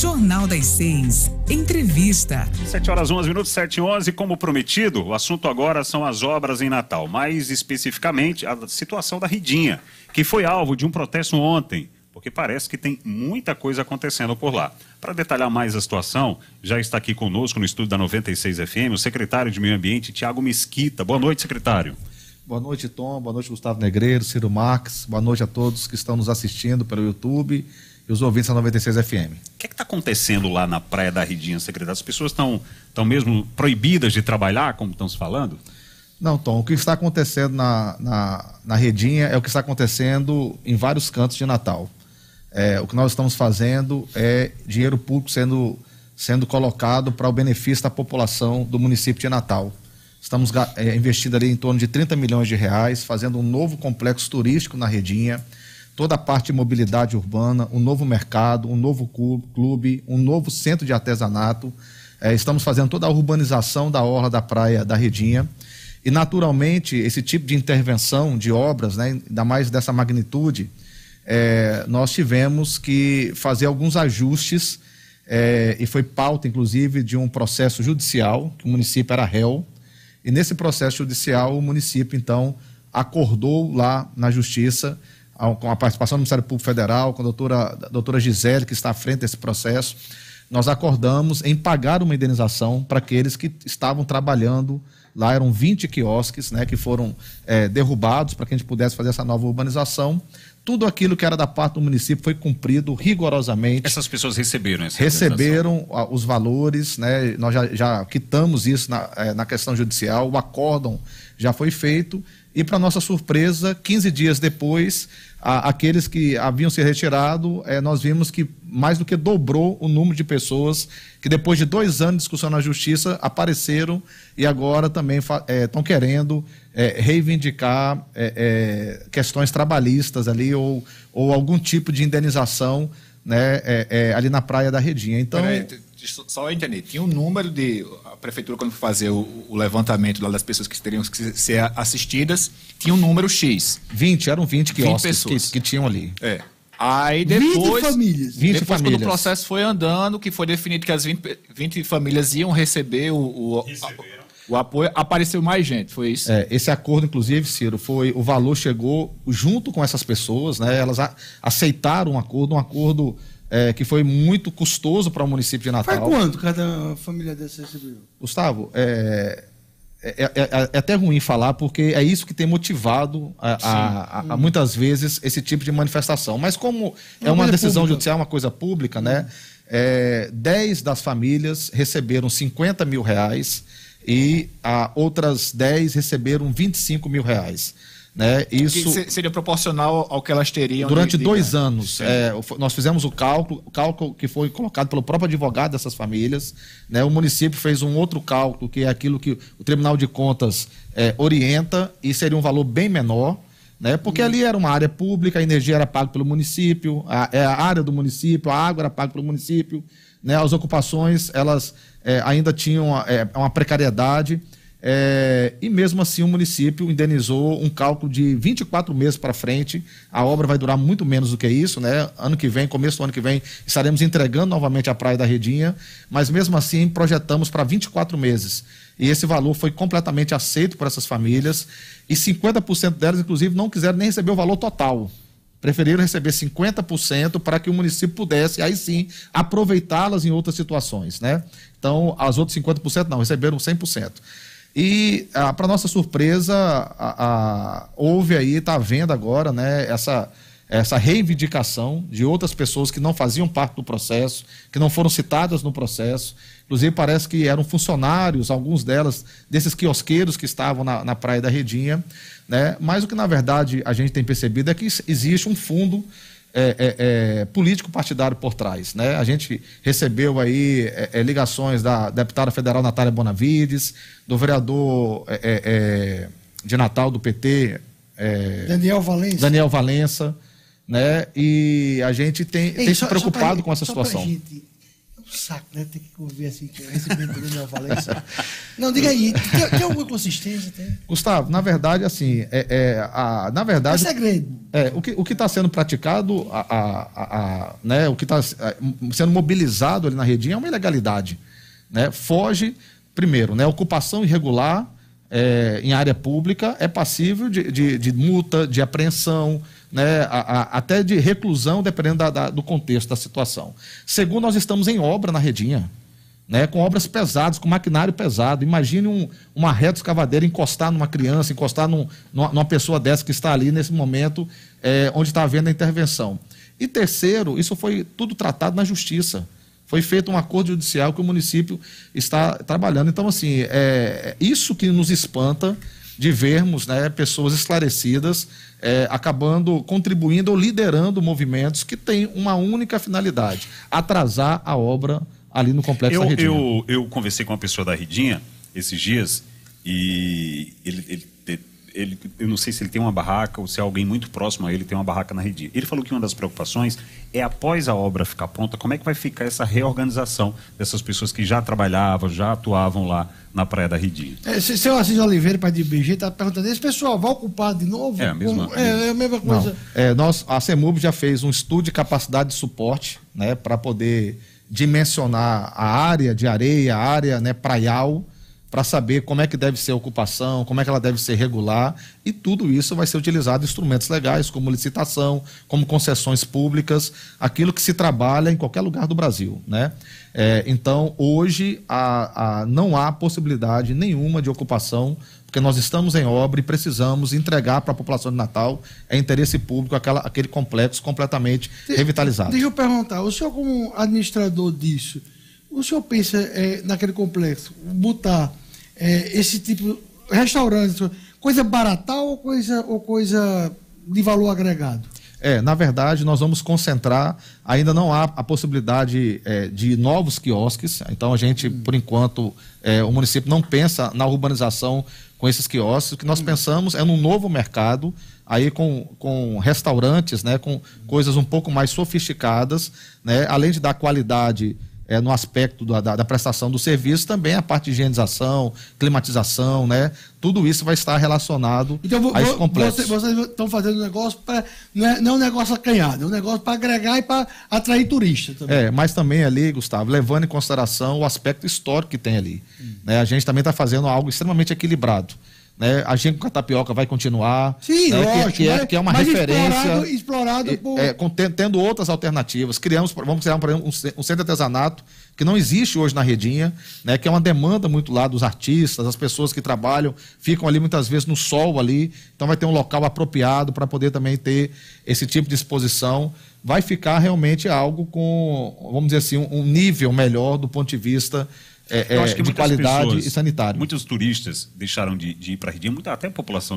Jornal das Seis, entrevista. 7h11, 7h11, como prometido, o assunto agora são as obras em Natal, mais especificamente a situação da Ridinha, que foi alvo de um protesto ontem, porque parece que tem muita coisa acontecendo por lá. Para detalhar mais a situação, já está aqui conosco no estúdio da 96FM o secretário de Meio Ambiente, Thiago Mesquita. Boa noite, secretário. Boa noite, Tom. Boa noite, Gustavo Negreiro, Ciro Marques. Boa noite a todos que estão nos assistindo pelo YouTube e os ouvintes da 96FM. O que é que está acontecendo lá na Praia da Ridinha, secretário? As pessoas estão mesmo proibidas de trabalhar, como estão se falando? Não, Tom, o que está acontecendo na Ridinha é o que está acontecendo em vários cantos de Natal. O que nós estamos fazendo é dinheiro público sendo colocado para o benefício da população do município de Natal. Estamos investindo ali em torno de 30 milhões de reais, fazendo um novo complexo turístico na Ridinha, toda a parte de mobilidade urbana, um novo mercado, um novo clube, um novo centro de artesanato. Estamos fazendo toda a urbanização da orla da praia da Ridinha. E, naturalmente, esse tipo de intervenção de obras, né, ainda mais dessa magnitude, nós tivemos que fazer alguns ajustes, e foi pauta, inclusive, de um processo judicial, que o município era réu, e nesse processo judicial o município, então, acordou lá na Justiça, com a participação do Ministério Público Federal, com a doutora Gisele, que está à frente desse processo, nós acordamos em pagar uma indenização para aqueles que estavam trabalhando. Lá eram 20 quiosques, né, que foram derrubados para que a gente pudesse fazer essa nova urbanização. Tudo aquilo que era da parte do município foi cumprido rigorosamente. Essas pessoas receberam essa indenização? Receberam os valores, né, nós já quitamos isso na questão judicial, o acórdão já foi feito. E, para nossa surpresa, 15 dias depois, aqueles que haviam se retirado, nós vimos que mais do que dobrou o número de pessoas que, depois de 2 anos de discussão na Justiça, apareceram e agora também estão querendo reivindicar questões trabalhistas ali ou algum tipo de indenização, né, ali na Praia da Ridinha. Então... Só entender, tinha um número a prefeitura, quando foi fazer o levantamento das pessoas que teriam que ser assistidas, tinha um número X. 20, eram 20 quiosques que tinham ali. É. Aí depois, 20 famílias. Quando o processo foi andando, que foi definido que as 20 famílias iam receber o apoio, apareceu mais gente, foi isso? Esse acordo, inclusive, Ciro, o valor chegou junto com essas pessoas, né? Elas aceitaram um acordo que foi muito custoso para o município de Natal. Faz quanto cada família dessa recebeu? Gustavo, é até ruim falar, porque é isso que tem motivado muitas vezes esse tipo de manifestação. Mas como é uma decisão pública, judicial, uma coisa pública, né? 10 das famílias receberam 50 mil reais e outras 10 receberam 25 mil reais. Né? Isso que seria proporcional ao que elas teriam durante 2 anos. Nós fizemos o cálculo que foi colocado pelo próprio advogado dessas famílias, né? O município fez um outro cálculo, que é aquilo que o Tribunal de Contas orienta, e seria um valor bem menor, né? Porque ali era uma área pública, a energia era paga pelo município, a área do município, a água era paga pelo município, né? As ocupações, elas ainda tinham uma precariedade. E mesmo assim o município indenizou um cálculo de 24 meses para frente. A obra vai durar muito menos do que isso, né? Ano que vem, começo do ano que vem, estaremos entregando novamente a Praia da Ridinha, mas mesmo assim projetamos para 24 meses. E esse valor foi completamente aceito por essas famílias, e 50% delas, inclusive, não quiseram nem receber o valor total. Preferiram receber 50% para que o município pudesse, aí sim, aproveitá-las em outras situações, né? Então, as outras 50% não, receberam 100%. E, para nossa surpresa, houve aí, está havendo agora, né, essa reivindicação de outras pessoas que não faziam parte do processo, que não foram citadas no processo. Inclusive, parece que eram funcionários, alguns delas, desses quiosqueiros que estavam na Praia da Ridinha, né? Mas o que, na verdade, a gente tem percebido é que existe um fundo político partidário por trás, né? A gente recebeu aí ligações da deputada federal Natália Bonavides, do vereador de Natal do PT, Daniel Valença, né? E a gente tem se preocupado com essa situação. saco, né? Tem que conviver assim, que eu recebi do Daniel Valença. Não, diga aí, tem alguma consistência? Tem? Gustavo, na verdade, assim, na verdade... É segredo. O que está sendo praticado, né, o que está sendo mobilizado ali na redinha é uma ilegalidade, né? Foge, primeiro, né, ocupação irregular em área pública é passível de multa, de apreensão, né, até de reclusão, dependendo do contexto da situação. Segundo, nós estamos em obra na redinha, né, com obras pesadas, com maquinário pesado. Imagine uma retroescavadeira encostar numa criança, encostar numa pessoa dessa que está ali nesse momento, onde está havendo a intervenção. E terceiro, isso foi tudo tratado na justiça. Foi feito um acordo judicial que o município está trabalhando. Então, assim, isso que nos espanta de vermos, né, pessoas esclarecidas acabando contribuindo ou liderando movimentos que têm uma única finalidade, atrasar a obra ali no complexo da Redinha. Eu conversei com uma pessoa da Redinha esses dias e ele, eu não sei se ele tem uma barraca ou se alguém muito próximo a ele tem uma barraca na Redinha. Ele falou que uma das preocupações é, após a obra ficar pronta, como é que vai ficar essa reorganização dessas pessoas que já trabalhavam, já atuavam lá na Praia da Redinha. Seu Assis Oliveira, para de IBG, está perguntando, esse pessoal vai ocupar de novo? É a mesma coisa. A Semurb já fez um estudo de capacidade de suporte, né, para poder dimensionar a área de areia, a área, né, praial, para saber como é que deve ser a ocupação, como é que ela deve ser regular, e tudo isso vai ser utilizado em instrumentos legais, como licitação, como concessões públicas, aquilo que se trabalha em qualquer lugar do Brasil, né? Então, hoje, não há possibilidade nenhuma de ocupação, porque nós estamos em obra e precisamos entregar para a população de Natal, interesse público, aquele complexo completamente revitalizado. Deixa eu perguntar, o senhor, como administrador disso, o senhor pensa naquele complexo, botar esse tipo, restaurante, coisa barata ou coisa de valor agregado? Na verdade, nós vamos concentrar, ainda não há a possibilidade de novos quiosques, então a gente, por enquanto, o município não pensa na urbanização com esses quiosques. O que nós pensamos é num novo mercado, aí com restaurantes, né, com coisas um pouco mais sofisticadas, né, além de dar qualidade no aspecto da prestação do serviço, também a parte de higienização, climatização, né? Tudo isso vai estar relacionado a esse complexo. Vocês estão fazendo um negócio para... Não é um negócio acanhado, é um negócio para agregar e para atrair turista também. Mas também ali, Gustavo, levando em consideração o aspecto histórico que tem ali. Né? A gente também está fazendo algo extremamente equilibrado. Né? A gente com a tapioca vai continuar. Sim, né? Lógico, que é uma referência. Explorado por... tendo outras alternativas. Vamos criar, por exemplo, um centro de artesanato que não existe hoje na Redinha, né? Que é uma demanda muito lá dos artistas, as pessoas que trabalham, ficam ali muitas vezes no sol ali. Então vai ter um local apropriado para poder também ter esse tipo de exposição. Vai ficar realmente algo com, vamos dizer assim, um nível melhor do ponto de vista de qualidade e sanitário. Muitos turistas deixaram de ir para a Redinha, até a população